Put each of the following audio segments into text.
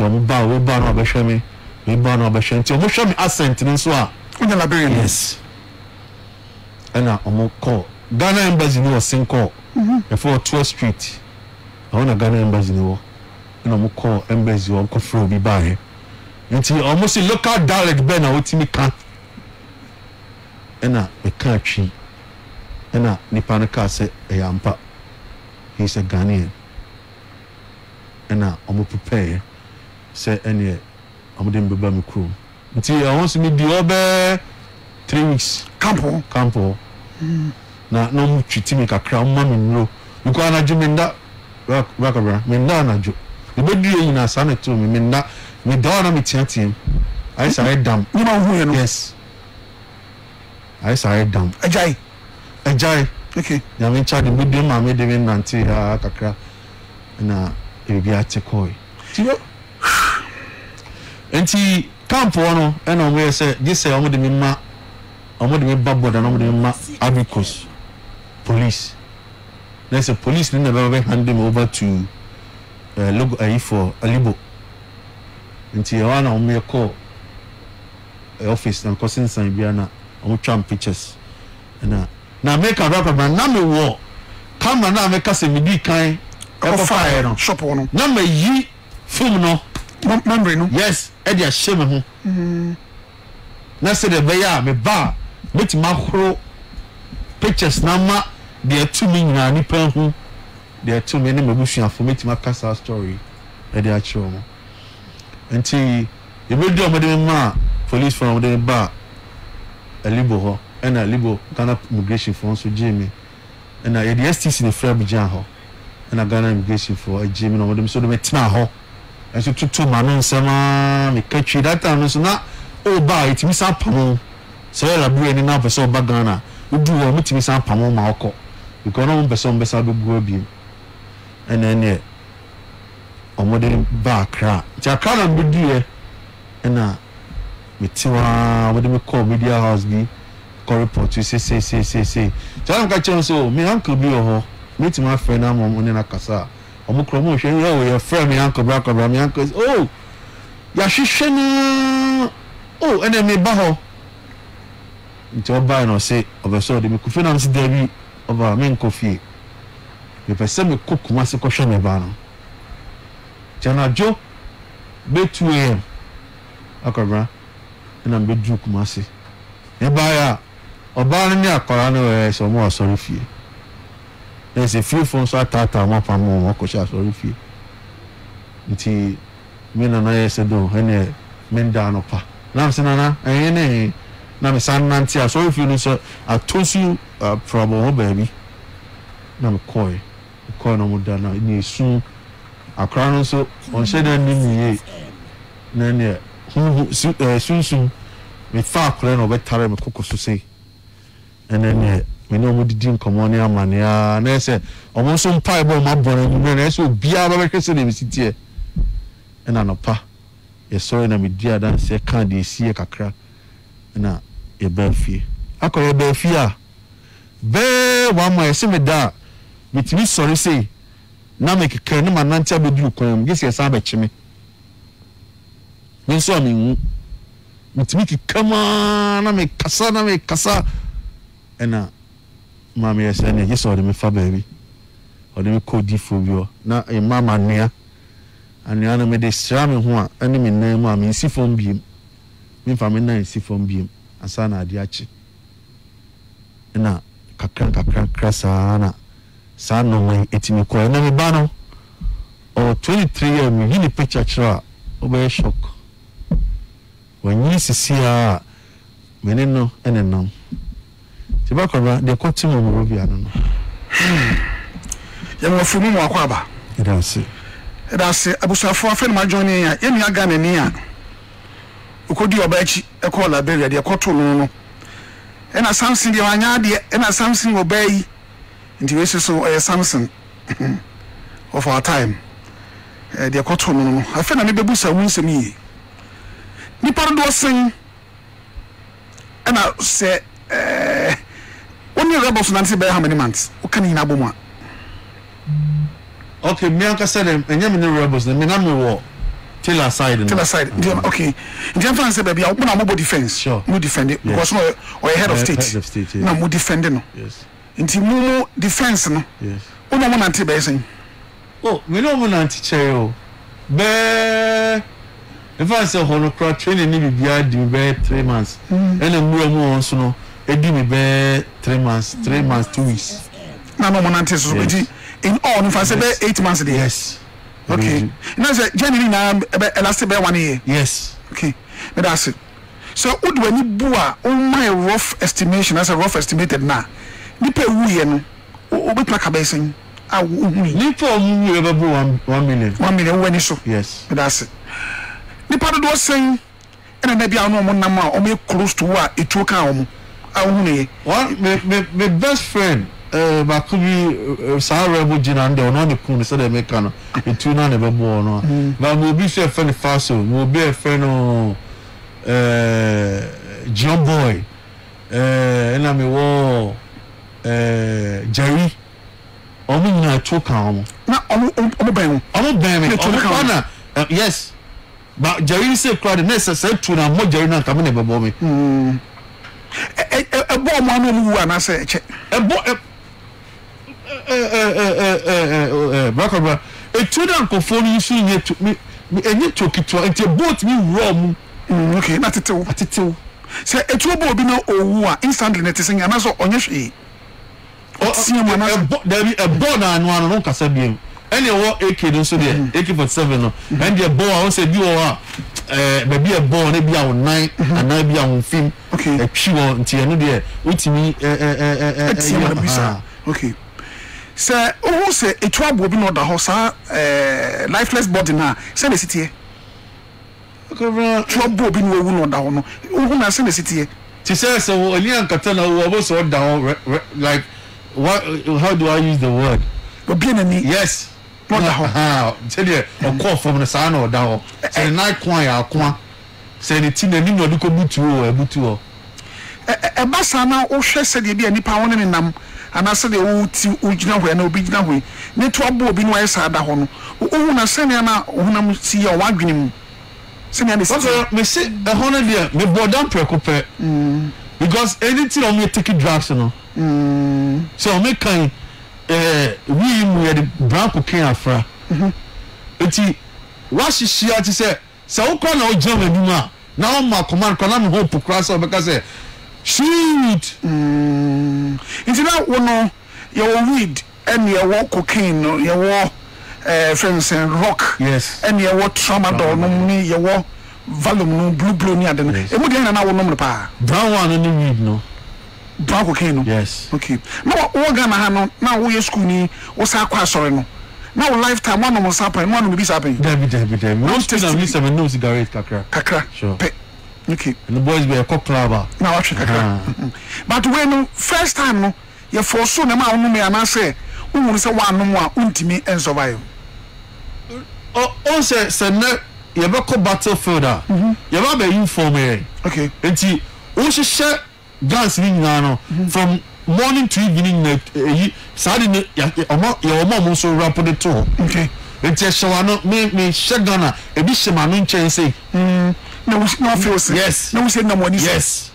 ti omu ba we ba no abeshemi we ba no abeshen ti omu show me accent ni so a una Liberian yes ana omu call Ghana embassy ni o sin call before 12th street I want Ghana embassy ni o na omu call embassy o ko fro bi ba he nti omu si local dialect be na otimi kan ana me kan twi ana nipa no ka se eyampa he's a Ghanaian and now I'm prepared say any I'm going to be my crew until I want to meet the other 3 weeks campo na no much team ka kra ma me no because I do me that work around me na na do the bedue in as na to me na me down na me tiatim I say dam you know who you know yes I say dam ajay okay na me charge the bedue ma me de me nante ha kakra na Koi. And he come for no, and I will say, this I want to be ma, I want to be babbled, and I want to be ma, abacus, police. There's a police never hand them over to look for a libo. And he ran on me a call office and cousin Sanbiana, I'm trying pictures. And now make a rapper, but now me war. Come and now make us a midi kind. Fire no shop no number ye film no memory no yes Eddie a shame ho na say the bear me ba bit mahoro pictures na ma de to me nyina ni pan ho de to me na mebusu afo bit ma kasa story Eddie a chiro mo enti e be do me ma police from the bar alibo ho and alibo Ghana immigration for so Jimmy and I the STC in French Jan ho and I got an immigration for a gym and all them so they met now. And so to my own summer, me catch you that time. So now, oh, by it, Miss Ampamo. So I'll be any now for so bad Ghana. We do a meeting Miss Ampamo, Malco. We got on person beside the Gobi. And then, yeah, a modern bar crap. Jacana be dear. And now, me too, what do we call media house? The call report to say. So I'm catching so, me uncle be a ho. Meet my friend, I'm on Nakasa. I'm a promotion. Oh, your friend, my uncle, Brackabra, my uncle. Oh, Yashishan. Oh, and then me baho. Into a bino say, of a sort, the Mikufinans Debbie of our main coffee. If I send me cook, Master Koshame Bano. Jana Joe, bet 2 AM. Akabra, and I'm bed Duke Massy. Nebaya, or Barnea Corano, or more sorry for you. There's a few phones I thought I want from more coaches or if you. Until men and I said, no, and men down up. Now, Senana, and now, San Nancy, I saw if you know, sir, I told you a problem, baby. Now, McCoy, no more than I knew soon. I crown also on Saturday, New Year. Then, soon, me far clan over time, Coco, so say. And then, me no mo didin komo ne amane na ese omo so mpa ebo ma boro ni na ese obi a ba kese na misiti e na no pa e sorry na me dia dan se kan de sie kakra na e ba fie akoye ba fie a be wa mo e se me da mitimi sorry say na me keke ne manantia be duru kwam gese e sa ba chime me so mi mitimi keke ma na me kasa e na Mammy, I said, yes, or the Mifa baby, or the Cody for you, not a mamma near, and the anime they stram one, and me name, I mean, see from beam, me from a nine, see from beam, and son, I diachi. And now, Kakran, Crasana, son, no way, it's me, call, and bano, or 23 and me, you picture tra, over a shock. When you see her, we didn't know, and then no. They continue on Rubian. You were from Wakwaba. It does say, I was a friend, my journey, any Aganania. Who could you obey a call Liberia, the Cotolono? And a Samson, the Anyadi, and a Samson obey into a Samson of our time. The Cotolono, I found a Nebusa wounds me. Nippon Dawson, and I said. Only rebels Nancy Bear, how many months? Can you Abuma? Okay, Mianca said, and Yemen rebels, the Minami war. Till aside. Till aside. Okay. The African say, baby, I open a defense. Sure. We defend it because no, or head of state. Head of state. No, we defend it. Yes. Until no defense no. Yes. We no want anti basing. Oh, we no want anti chair. Be. If I say honor training, need be hard. Be 3 months. And then we are no. It be 3 months. 3 months, 2 weeks. No, no want anti so. In all, if I say 8 months a day. Yes. Okay. Now, generally, now last about 1 year. Yes. Okay. But that's it. So, what do we do? Oh, my rough estimation. That's a rough estimated now. Nipe uye no. Obetna kabesing. Ah, uye. Nipe uye ever bo 1 million. 1 million. Uye ni so. Yes. But that's it. Nipe do what saying? And then maybe I know one number. Or me close to what it took out. Ah, uye. One, my best friend. Bakubi Sahara Bujinande or not the Kun, so they make an a tuna never born. But we'll be a friend Faso, we'll be a friend of John Boy, and I'm a war Jerry. Omina took home. I'm a yes, but Jerry said, "Crowd necessary tuna, more Jerry not coming ever bomb me." A bomb one, I say, a bomb. Brakaba, a children conforming you see yet to me, and you took it to a boat me wrong. Okay, not at all. At it too. Say a trouble be no or instantly noticing another on your sheet. Or see a border and one on Casabian. And you walk a kid also there, 847. And your boy, I said, you are maybe a born, maybe our night, and I be on film. Okay, a pure until no dear, which me, okay. Sir, who say a trouble will be not the horse, lifeless body now? Send a city. Trouble will be no down. Who not send a city? She says, so only and Katana who was all down, like what? How do I use the word? Yes, not the horse. Tell you a call from the sun or down. Say the night coin, say the tin and you know, look a butu. A basana or share said you be any pound in them. And I said the old two original way and original way. Network Bobin was at the home. Oh, I send Anna, whom see your one dream. Send me a honor dear, the border preoccupy. Because anything on me taking drugs, you know. So I make kind we had the brown cocaine afra. It's what she said, so call our German Duma. Now my command can I'm hope to cross over because. Shoot! It's not one you weed and you walk cocaine, you walk friends and rock, yes, and you walk tramadol, no, you walk volume, no blue, near them. It would end an hour number pa. Brown one and you weed, no. Brown cocaine, yes. Okay. No, organ, now we school me, was our class or no. Now lifetime one was happening, one will be happening. Debbie. No, still, I miss a no cigarette, Kakra. Sure. Okay. And the boys be a cock clubber. Now watch it. But when first time you foresaw them out me and I say, who will say one no more ultimate and survive? Oh, say no, you ever call battlefield. You ever be informed. Okay. And you also share guns in Ghana from morning to evening. Saturday, your mom also reported to. Okay. And you shall not make me share Ghana. A bishop, my main chain say. No, we should not feel sick. Yes. No, we said no money. Yes.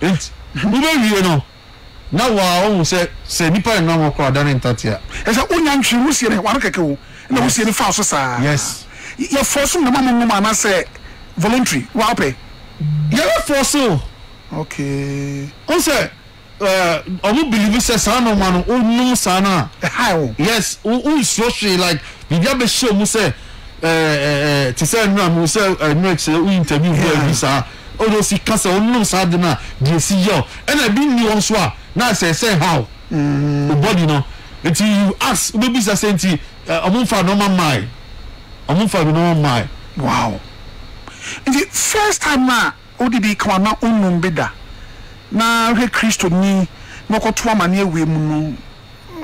It's you know. Now, I say, Nipa and no more crowd than in Tatia. As a young she was here, one caco, and we see the false. Yes. You're forcing the man and woman, I say, voluntary. Well, pay. You're for so. Okay. Also, I would believe you say, Sana, man, oh no, Sana. How? Yes, oh, social like, we have a show, Musa. To say no, we say no. Interview for visa. Oh, those cats are no sadna. They see you, and I been you on swa. Now say how the body no. Until you ask, maybe say something. I'm on for normal mind. Wow. The first time na ODB come na unumbeda. Na he Christo ni no ko tuwa mani we muno.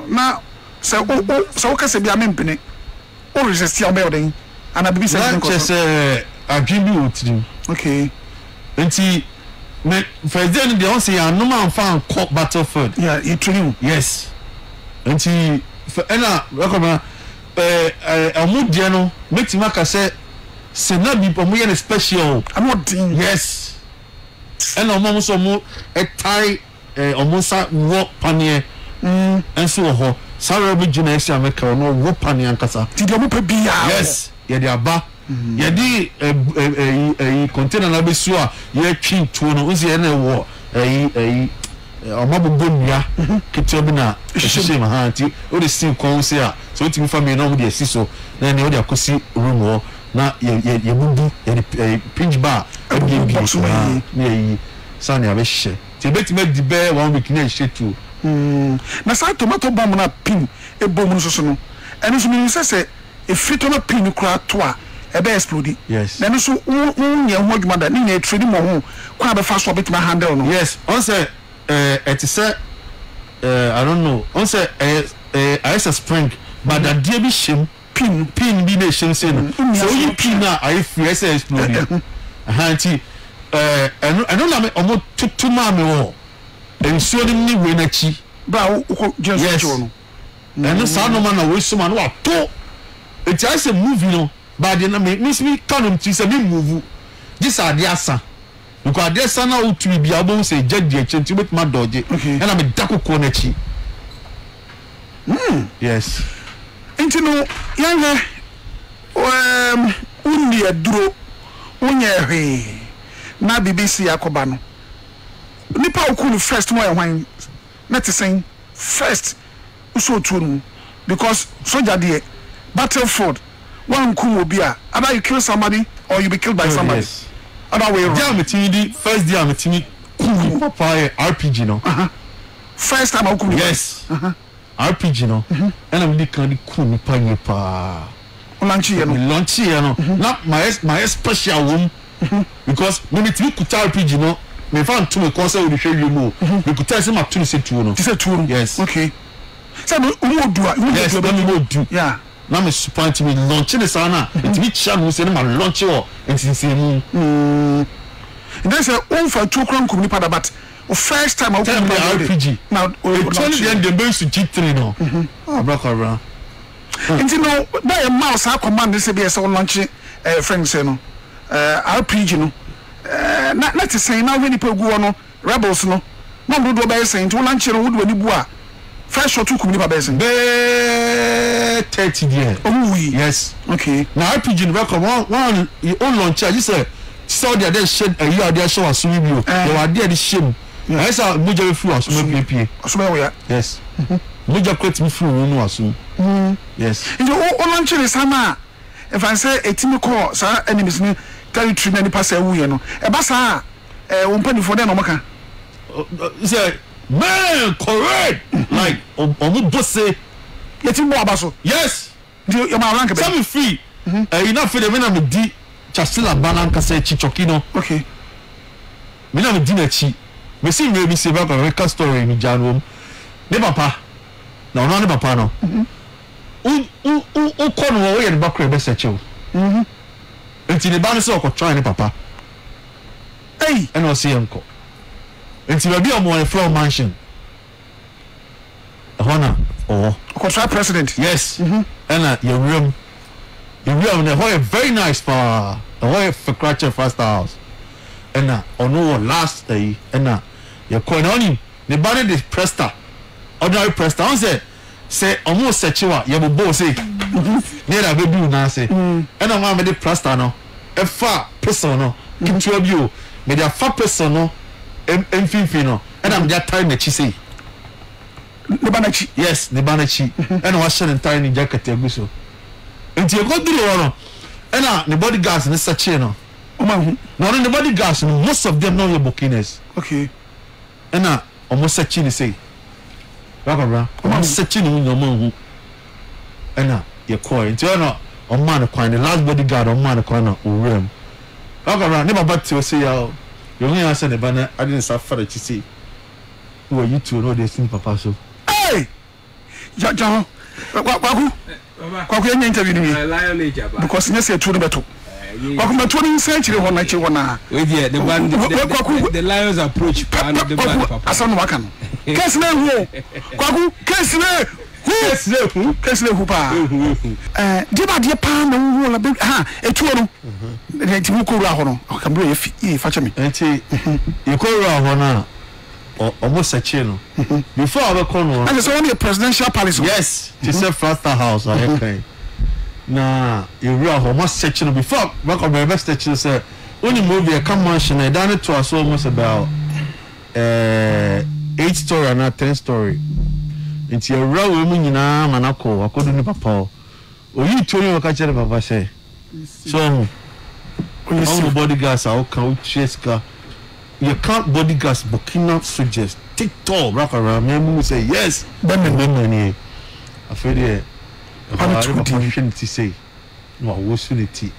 Na say oh say okay say be amempene. Oh resist your building. And I be saying, I give you to okay. And see, for then they all say, I no man found court battlefield. Yeah, you true. Yes. And see, for Anna, recommend a mood general, make him like I said, C'est not be a special. I'm not doing yes. And almost a tie almost a rope panier. And so, ho, Sarah Bigenesia Mecca, no rope panier. Did you put beer? Yes, yeah, ba. Yadi a container na besua, ye cheap to no uzi any war, a mobile bunya, Kitabina, Shima Hanty, or the same consia. So it's for me, no, dear Siso, then the other could see room war. Na ye bubu ye pinch bar game box wey ye sani abeshe ti beti make the bear 1 week na she too na say tomato bomb na pin e bomb no so no eno so me say e free tomato pin kura to a e be explode yes na no so unye ho adwuma da ni na trade mo ho kwa be fa so beti ma handle no yes on say it say I don't know on say I say spring but that dey be shame pin be nation say no so you pin na I fear say explode ahanti I don't know omo tutu ma me wo ensuo ni we na chi bra ko just cho no na no sa no man na we so man wa to it I say move no but na me miss me turn him to say me move this are the asa because there sana utu bi abon say judge e chentu bet ma doje na me dakoko na chi yes into no yanga undi aduro unye na BBC akoba no nipa okulu first mo e hwan na te sen first uso tunu because soldier there battlefield one kum obi a either you kill somebody or you be killed by somebody yes. Other way around the first day amitini kum papa RPG no first time okulu yes RPG no and I'm the candy cool panye pa launch here no not my special room because when it could RPG no me found to me concert with show you more you could tell some up to say two no say two yes okay so we do yes we do yeah na me support me launch this ana it be channel say na launch o ensinsimu then say on for two crown company pada but first time I will play RPG. Now, the base to G3 no. Oh, black around. And you know, by a mouse, I command this be so launch friends no. RPG no. Not to say now when people go no rebels no. No would be saying to launch no would when boa. Fresh or two could be best. Be 30 years. Oh yes. Okay. Now RPG no one you own launcher you say saw there then shed a year there show as we you. They were there the shame. I saw major influence on PP. Yes. Major quit me through no asu. Yes. You know, on chile sama. If I say a team call, sir, enemies me territory many pass away no. E ba sa won pani for there no maka. Say man correct. Like on both say yetin bo abaso. Yes. You ma rank be. Some free. You not for the when am di Chasila banan kase chichokino. Okay. Me na me dinner chi. Me si me bi se ba ka story mi janom. Ne papa. Na ona ne papa no. O kono wo ye ba kure be seche o. Enti ne ba no se o ko try ne papa. Ei, e no se enko. Enti ba bi o mo e floor mansion. Hona. Oh. Ko try president. Yes. Ana your room. You will have a very nice bar, a way for Cratcher Fast House. And on our last day, and you're calling on him. The body is Presta, ordinary Presta. I say almost such you are, you will both say, Never will do now, say, and I want the Presta no, a far personal, into a you, made a far personal, and Fifino, and I'm that time that you say. Nebanachi, yes, Nebanachi, and Washington and Tiny Jacket Abuso. Enti e go duro no na the bodyguards ni search no o ma hu no the bodyguards most of them know your Burkinas okay na almost search ni say back around am search ni no ma hu na your call enti no o ma no kwan the last bodyguard o ma no kwan na uram back around never back to say ya you no answer the banner I didn't suffer chi say who you two know they seen papa so hey jaja kwaku kwaku yenye interview ni because nyese etu no beto kwaku ma toni nsanchire ho na che wona we there the one the lions approach and the man papa asan waka no case na ho kwaku case na who Almost a channel before our corner. There's only a presidential palace. Yes, it's a flatter house. I claim. Nah, you real almost section before. Back on my best section, sir. Only movie, I come mention. I done it to us almost about 8 story and not 10 story. It's a real woman in a manako. I couldn't have a paw. Oh, you told me what I said about I say. So, all the bodyguards are all come chase car. You can't bodyguards, Burkina soldiers, take tall, wrap around me, and say, yes, but I'm afraid the opportunity say, no, I was with the tea.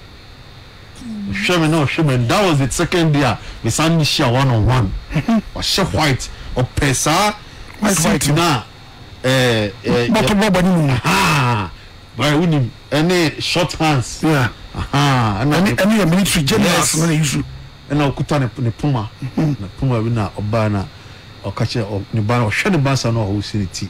Sherman, no, Sherman, that was the second year, the San Michel 101, or Chef White, or Pesa, White now, by winning any short hands, yeah, and any military generals. And I'll cut on the Puma, Puma, or Banner, or catcher, or Nibana, or Shadow Bass, or no whole city.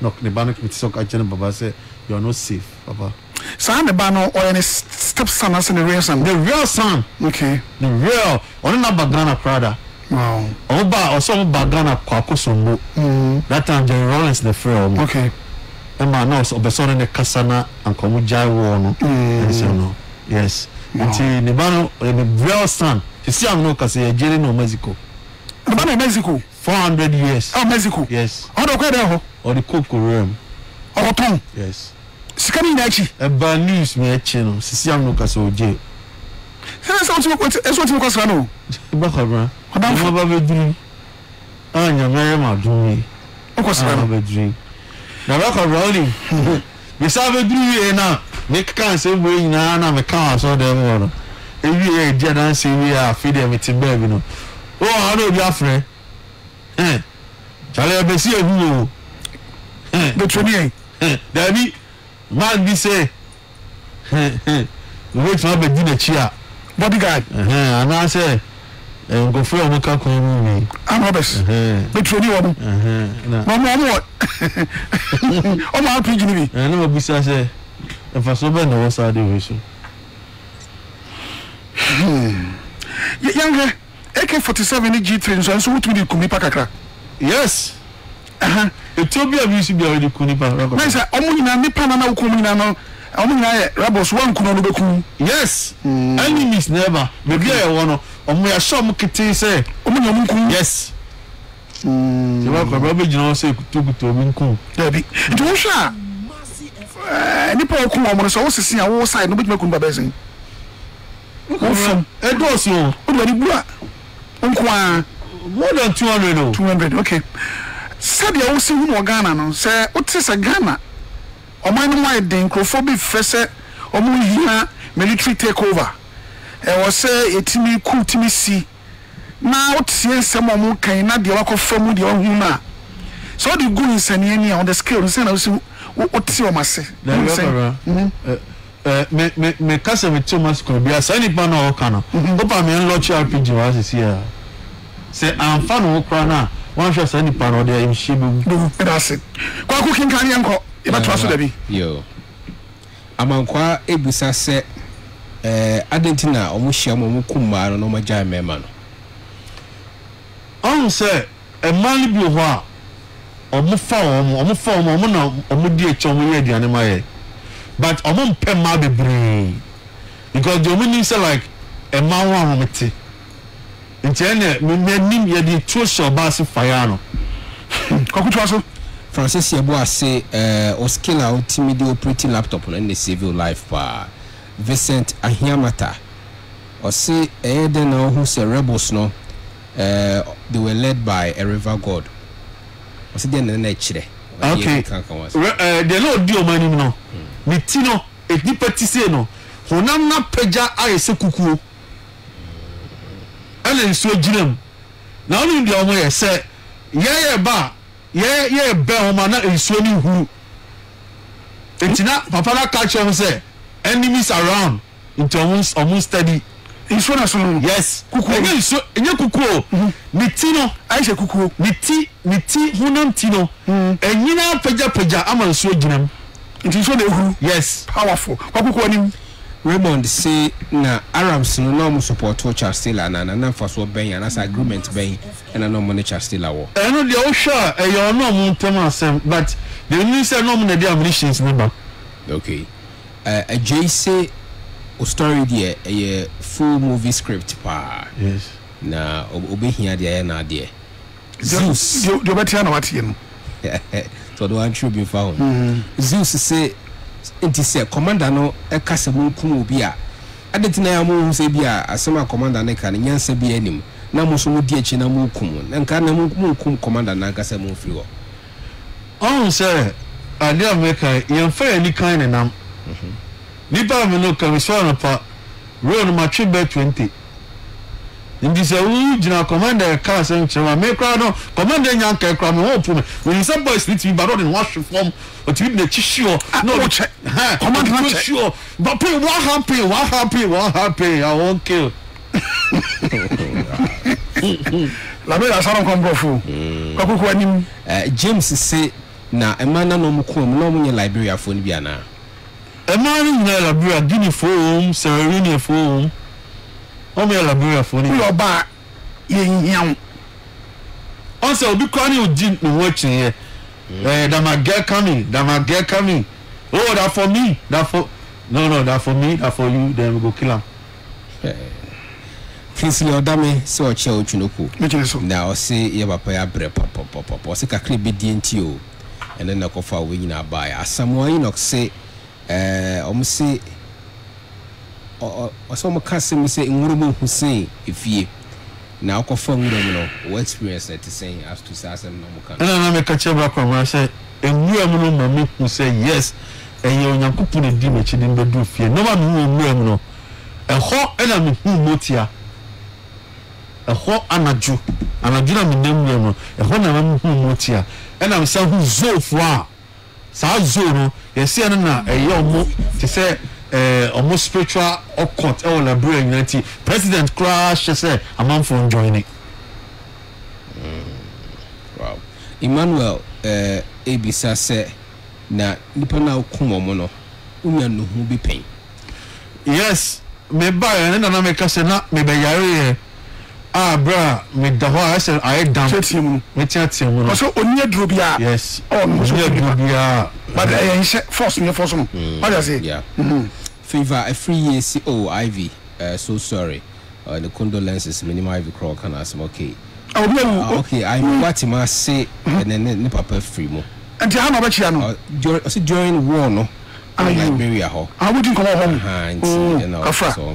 Knock Nibana with Soka Jenna said, you are not safe, Baba. Son the Bano or any stepson as in the real son. The real son, okay. The real, or not Bagana Prada. Wow. Oba or some Bagana Quacosombo. That time the Rollins the film, okay. And my nose of the son in the Cassana and Comujai Warno. Yes. Until Nibano, the real son. You see, I'm not because you're in Mexico. Nibano, Mexico, 400 years. Oh, Mexico, yes. Oh, the Quadeho or the Coco Room. Oh, Tom, yes. Scaninachi, a bad news, me a channel. You see, I'm not because you're Jay. That's what you call Sano. Bacabra, Madame Babadrin. I'm your very much doing. Of course, I'm Babadrin. Now, Bacabra, we saw a dream now. Make can't say we now me can't so them one. If you hear Jordan say we are feed them with baby no. Oh, I know your friend. Eh. Charlie be see you. Eh. The training. Eh. Daddy, man be say. Eh. We try be do the chair. Bodyguard. Eh. And I say go free on can come me. I'm Robert. Eh. The training one. Eh. No more what. Oh my pig me. Eh, no be say. If I saw Ben, I was out of the issue. Younger AK-47 G3, so I'm so to be Kunipaka. Yes, it told me I used to be already Kunipa. Nice, I'm going to Nipanana Kumina. I'm going to Rabos one Kunobuku. Yes, enemies never. Maybe I want to. Or we are some kitty say, Omunamuku, yes. You are probably not say to Minku. Debbie, Joshua. Nipple come on, so also see our side, no bit more comparison. Awesome, a dorsal, more than 200, 200, okay. Sadia also in Ghana, no, sir, what is a Ghana? Or my mind, the incrophobic facet, or Muhina military takeover. I was say it me cool to me see. Now, see someone who cannot be walk from with your humor. So the good is any on the scale, and send us. What's your master? My cousin with Thomas could be a signing pan or cannon. Papa, me and Lord Charpin was here. Say, I'm fan of Crana. One shall send a pan or there in Shibu. That's it. Quack cooking canny uncle. If I trust you, yo. Among Qua Ebusa said, Adentina, or Musham Mukuma, no Majai Meman. Oh, sir, a man will be omo form omo die chomo ye diane maye but omo pema bebre because the omo say like a man wa omo te ntene me nim ye di two show bass fire no kokutu aso Francis Yebo ase oskina ultimate operating laptop no in civil life pa Vincent Ahiamata o say eden no who say rebels no they were led by a river god. Okay. The Lord do money no. Mitino, it depatise no. Honamna peja I se kuku. Ellen so jinem. Now in the way say, ba, yeah, bear homana in swelling who. It's not Papa catch him say, enemies around. Into almost steady. Insurance no. Yes. Kuku. Enye so enye kuku. Miti no, aisha kuku. Miti hunam ti no. Enye na peja amanso ginam. Nti so na ehuru. Yes. Powerful. Kwa kuku anim. Raymond say na Arabs no normal support for Chastela na na faso ben ya na agreement ben na no money Chastela wo. E no dey sure e your no mo temasem but the new say no money dey ambitions member. Okay. JC story there a full movie script pa. Yes. Na obehia there na there. Zeus you better na what you. So the one should be found. Zeus say it is a commander no a castle kumubia. At the Tinamu Sabia, a summer commander Nekan, Yansa be anim, Namusu Diachina Mukum, and Kanamukum commander Nankasa Mufio. Oh, sir, I dare make a young fair any kind of them. Nipa Mino can be sworn apart, roll my trip by 20. In this original commander, a castle, make crowd, commander Yanka Cram, open when some boys need to be barred in wash form or to be the tissue. No, commander, not sure. But pay one happy, I won't kill. Labella Salam Combo. James say, now a man no more in Liberia for Indiana. A man in Liberia, Guinea foam, Serenia foam. Liberia for you back young. Also, be crying with Jim watching here. That my girl coming, Oh, that for me, that for me, that for you, then we go kill him. Prince Leodame, so a child Chinoku. Now say, Yabapaya bread, pop, sick a clip DNTO, and then I go for a winner by a Samoa Enoch say, say. Or some custom say Ngurubu Hussein if ye now confirm what experience that is saying as to Sassam Nomokan. And I make a chevra commercial and we are no who say yes and you're not putting a damage in the do fear. No one will know a hot enemy who motia a hot anaju and I do not remember a hot enemy who motia and I'm so so far. South Zoro, a Sienna, a young mo to say. Almost spiritual or court or Liberia unity. President crash said a man from joining. Wow, Emmanuel, Abisa said, "Na nipana ukumo mono, umianu hubi pain." Yes, me ba ene na me kase na me ba yari bra me dawa ese aye dam. Me tiatimu. Also onye drobia. Yes. Oh, onye drobia. But he said force me. What does it? Yeah. Favor a free year CO Ivy. So sorry. The condolences minimum Ivy Crow can ask okay. Oh no. Okay, I what him say and then papa free mo. And how much you know? During war no. Liberia ho. I wouldn't come home.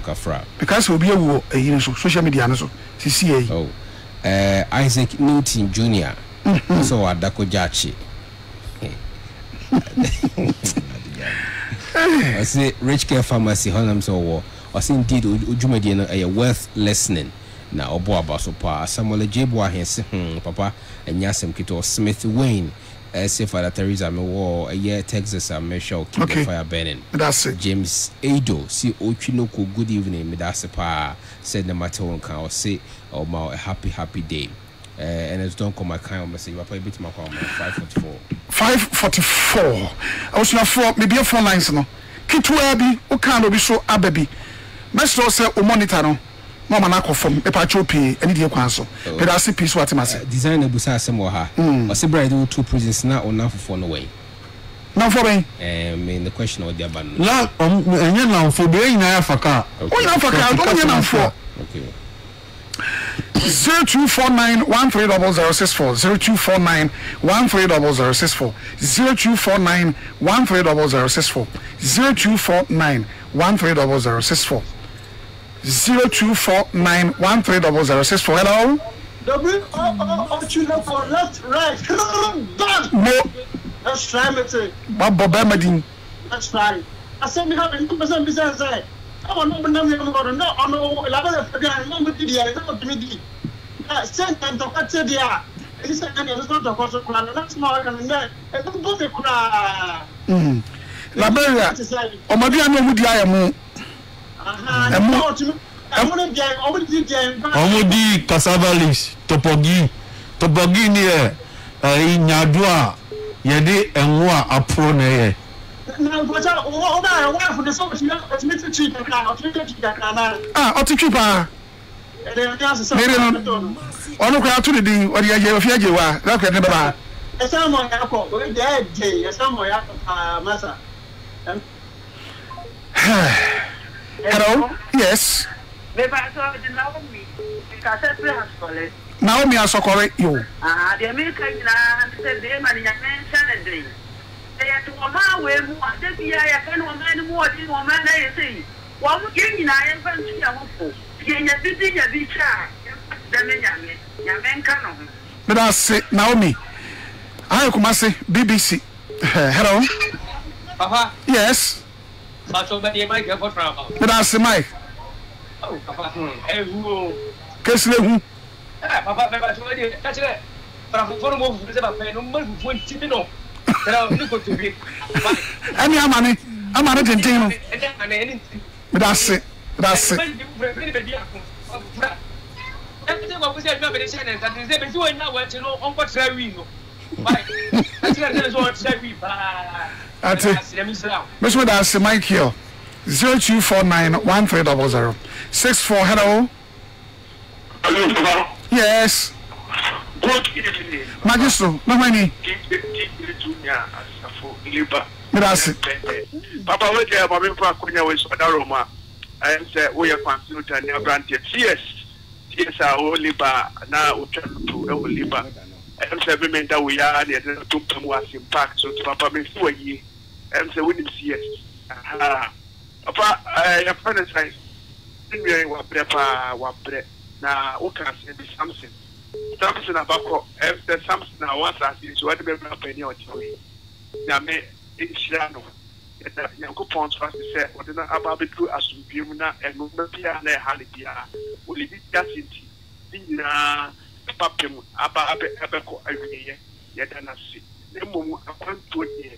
Kafra. Because we be a social media no so. CCA. Oh. Isaac Newton Jr. So Adako Jachi. I say rich care pharmacy Holland so war. I say indeed Ujumedian a worth listening. Now Obo Abasopa Samuel Jeboa Hensi Papa and Yasem Kito Smith Wayne say Father Teresa me war a year Texas and Michelle keep the fire burning. That's it. James Ado see Ochinoku good evening Midasepa said the matter one can say oh my a happy day. And it's don't come my kind of message. I play a bit my 5:44. 5:44. I was not 4, maybe 4 lines. No, Kitwabi, Okano, be so Abbey. Master said, O monitor, no, Mamma from a patropi, and idiot council. But I see peace what must design a busa Samoha. Or say, bride, 2 prisons now or now for no way. Now for me, I mean the question of the abandon. Now, for being Africa. Only Africa, only now for. Okay. 0249-130064 0249-130064 0249-130064 0249-130064 0249-130064 Hello. For left, right. Let's try it. Let's try. I said we have a business there. I want to know Liberia, or maybe I know who the I am. Omudi Kasavalis, Topogi, Topogi near Yadua, Yedi and Wa Aprone. Ah, Otikipa. On the crowd to do what you have here. You are not going to buy. Someone dead, Jay, someone Massa. Hello, yes. Naomi, I so correct you. Ah, the American said they managed a day. They had to allow him. I said, I can woman more than woman. I say, what would you I am going to be hopeful? You're visiting a beach. But I say, Naomi, I come say BBC. Hello, Papa, yes, but I say, Mike. Oh, Papa, who? Papa, that's it. But Mr. Das, Mike here. 0249-1300-64. Hello. Hello. Yes. Good evening. Magister, no money. Papa, wait there. Yes, I will labor now. We turn to our labor. I'm saying that we are the top most impact. So, Papa, me for you. I'm saying we need yes. Ah, Papa, your friend says, "We are wapre." Now, we can say something. Something about after something. I want to say, so I don't remember any of it. Now, me in China, you go punch fast. Say, "What is that about?" Because as we move now, and we move here, and Halibia. Only that na papa mu aba ko awiye ya dana si nemu akwanto de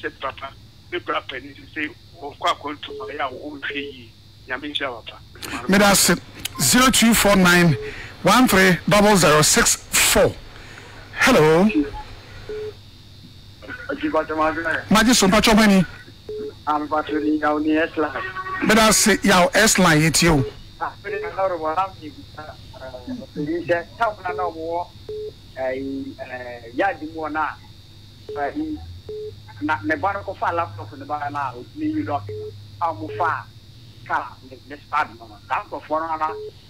set papa be papa ni say of kwa akwanto ya o hwe yi ya me sha papa me da 0249-1300-64. Hello Magister Pachomani am patrolling ya ni esla me da say ya esla yet you.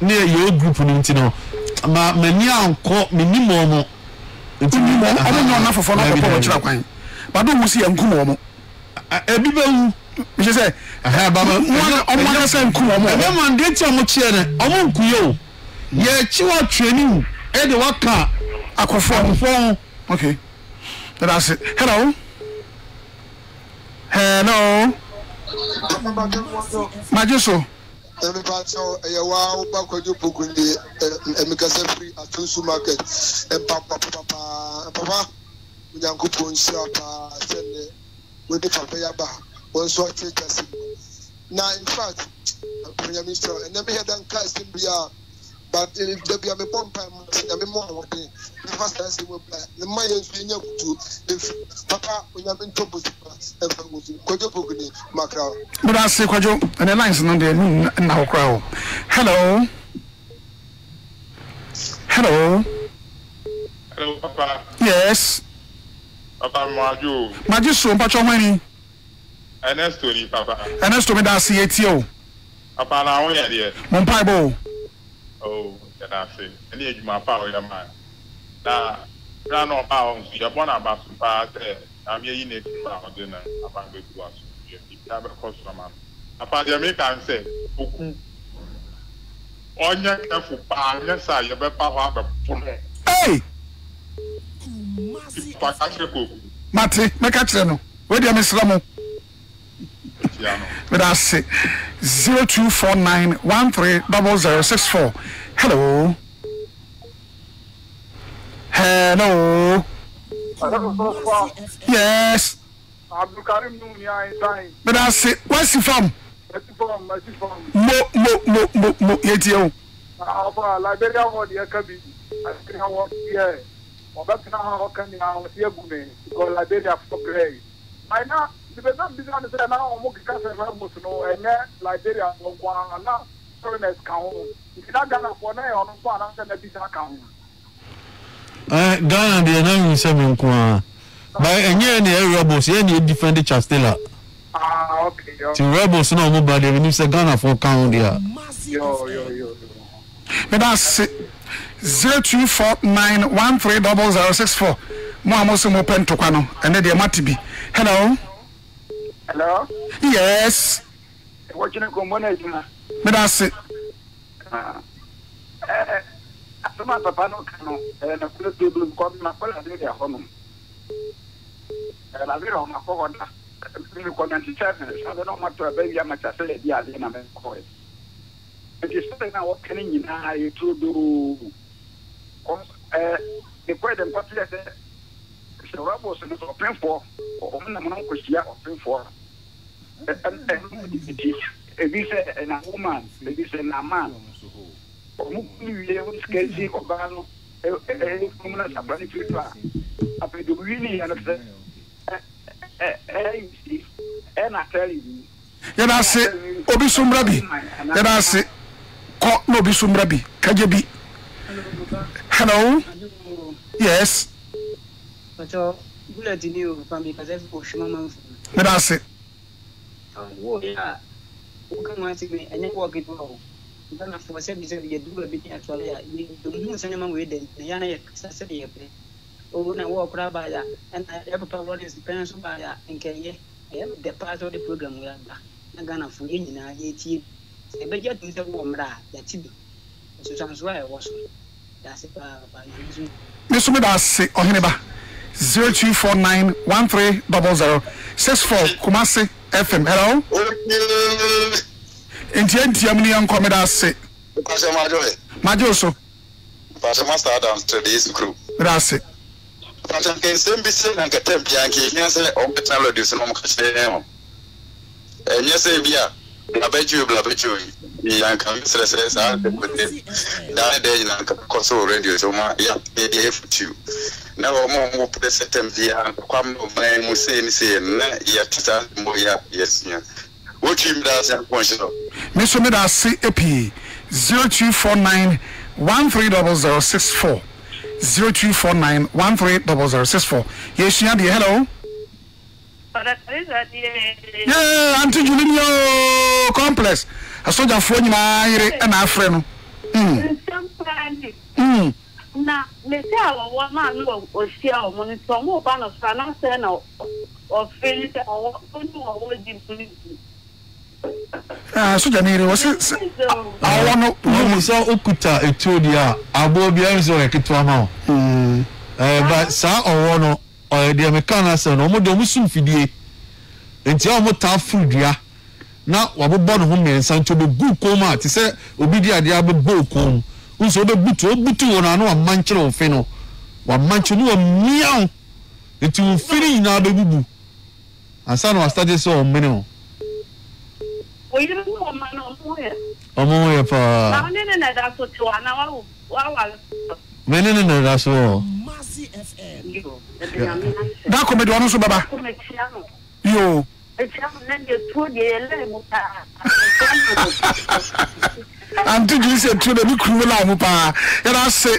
na ye group no nti no. Ma mani anko minimum mo. Enti ni mo abenyo na fofo na ko chira kwan. But don't see and Kumo. Everyone, she said, I have one same Kumo. Everyone gets a much among Kuyo. Yet you are training Edwaka Aquaform. Okay, that's it. Hello, hello, Magiso. Everybody, so a wow, Bacodu book in the Mikasafri at Tusu Market and Papa. We don't go to the with the Papayaba, one sort of us. Now, in fact, Prime Minister, and then we had done casting beer, but if there be a bomb, I'm more the first time we play. The Mayans being able to, if Papa, we have been told, Kojopogni, Macau. But I say, Kojo, and the lines on the now crowd. Hello, hello, hello, Papa. Yes. Magister, but your money. Ernesto, Papa. Ernesto, me da CATO. Papa, now we are here. Mompaibo. Oh, and I say, and you, my power, your man. Now, run on bounds, you're born about to pass. I'm here in it. I'm going to ask you. If you have a customer, Papa, the American said, Hey! Mati, make a channel. Where do you miss Ramo? With us 0249 130064. Hello. Hello. Yes. But I say, where's he from? Mo, Yetio. Liberia, what the Akabi? I think I want here. Or that's not how can I hear women because Liberia for grey. I know the best business and now I'm working as a Ramuso and then Liberia for one now. Foreigners count. If you're not gonna for now, I'm not gonna be that count. Ghana, the enemy is coming. By any rebels, any defend the Chastela. Ah, okay. The rebels no more, but they will say Ghana for count here. Yo. But that's 0249 130064. Mohamoso open to Kano, and then the Matibi. Hello. Hello. Yes. What you know, Comona? But that's it. After my papa no Kano, and a few people come to my home. I will not go on. You can't teach us. I don't want to obey your master. The idea of the court. It is something I walk in now to do. The court and party is the rebels and the open for. Open the man who is here open for. And this is a woman. This is a man. And I tell you, and I say, Obisum Rabbi, and I say, Caught Nobisum Rabbi, Kajabi. Hello, yes, but all good in you, because that's for Shuman. And I say, oh, yeah, who can want to me and then walk it all. Then, for 7 years, you do a bit actually. You do something with it, the Yana accessory. Oh, now walk by that, and I ever probably is dependent by that, and can ye the part of the program we are gonna for in our year. But yet, Mr. Womra, that too. So, sounds right, was that's it. Miss Midas, Ohineba 0249 130064, Kumasi FM. Hello, in Tiamini and Comedas, Majoso, Pastor Master Adams to this group. That's it. But I can send Bissell and Catem Yankee, yes, or Catalogis and Omcasem. And yes, Abia, Blabetu, Yanka, says, I'll be with it. That day in Ancacoso Radio, so my AF2. Now, more present here, come of man who say, yet start Moya, yes, yes. What you does and points up? Miss Omeda CAP 0249 130064. 0249 130064. Yes, she had the hello. Yeah, Auntie Julinio complex. I saw your phone in our friend. Now, Miss Howard, one man was here when it's on one of Sana Senna or Philip or what you do. So Jamiri was it? I want to know so Okuta a 2 year. I will be also a kid to a mouth. But Sa or one or the Americanas and Omodomusum Fidie and Tiamota Fudia. Now, what born home and Santo Bucoma to say Obidia Diabo Bocom, who's over Butu, Butu, and I know a manchel of Feno. One manchel of meow. The two feeling now the boo. And San was started so minimal. We didn't know a man on where. Omoya, I'm in another so to an hour. When in another so, Massy FM. Now come to us, Baba. You, it's your 2 year. I'm too busy to the crew. And I say,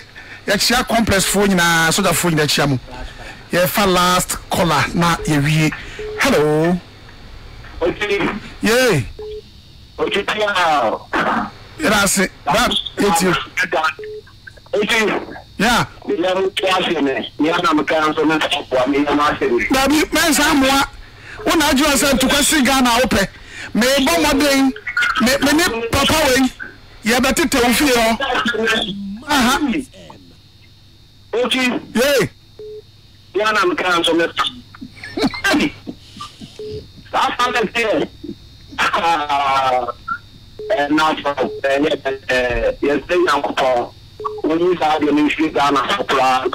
it's your complex phone in a sort of phone that shamu. Your last caller, not a hello. Yay. That's it. Yeah. When I to Ghana, open. May Bombarding, may Papa Wing, You better tell me. Okay. Hey. Yeah, I'm coming from it. That's how they feel. Now from yesterday, I'm called. When you said you need to go and supply,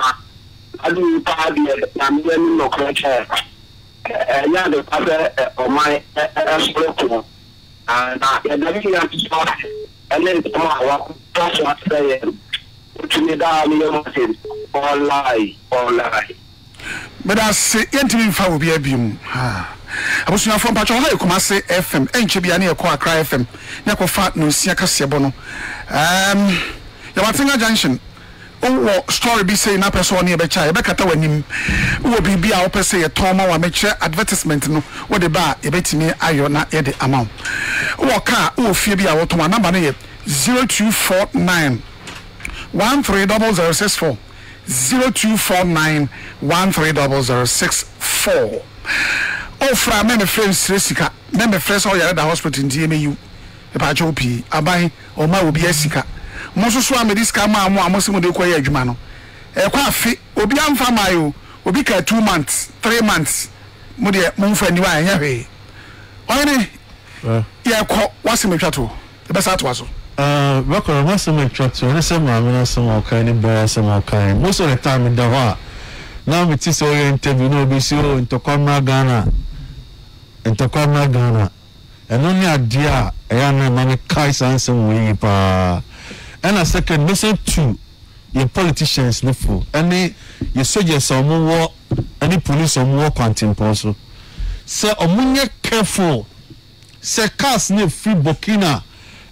I do not be. I'm doing no culture. Yeah, the father of my explosion. And then tomorrow, that's what I say. All lie. But I say, entering for be a beam. I was not from Patrol, Kumasi FM, and Chibiani, a Kwa Cry FM, Nakofat, no Siaka Sebono. Yamatinga Junction. Oh, story be saying up as one near Becha, Becata when him will be our per se a Tom or mature advertisement. No, what the bar, a betting near Iona at the amount. Oh, car, oh, Fibia, what my number 0249 130 064. 0249 130 064. Oh, fra many friends, Sika, member friends, all your other hospital in DMU, a Pajopi, Abai, or my will be a Sika. Mosu swam this camera, Mosimu de Quay Jumano. A quaffy, Obiam Famayo, Obica 2 months, 3 months, Mudia, Mumfan, you are heavy. Only, yeah, what's in the chateau? The best at was. Welcome, what's in the chateau? And some ramen, some all kind, and bear some all kind. Most of the time in Dava. Now it is oriented, you know, BCO into Comra Ghana, into Comra Ghana. And only a dear, a young man, Kais and some weeper. And a second listen to your politicians level. Any you suggest some war any police or more content also. So omunye careful. Se cast ne free Burkina.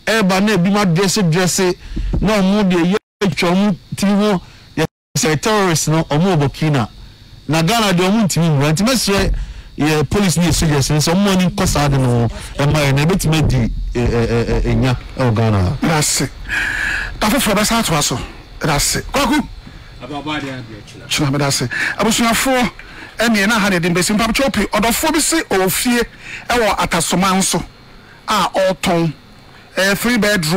Eba ne be my dressy. No more the Timo ye terrorists no or more Burkina. Nagana do Munti went to ye police need suggestions, some money cost I don't know, and my neighbor to make the Ghana. That's it. Tafu Flores Hat was so. That's it. Kwaku. That's it. I was not for any and I had it in Basin Pachopi or the Forbisi or Fear or Atasomanso. Ah, all tone. A 3-bedroom.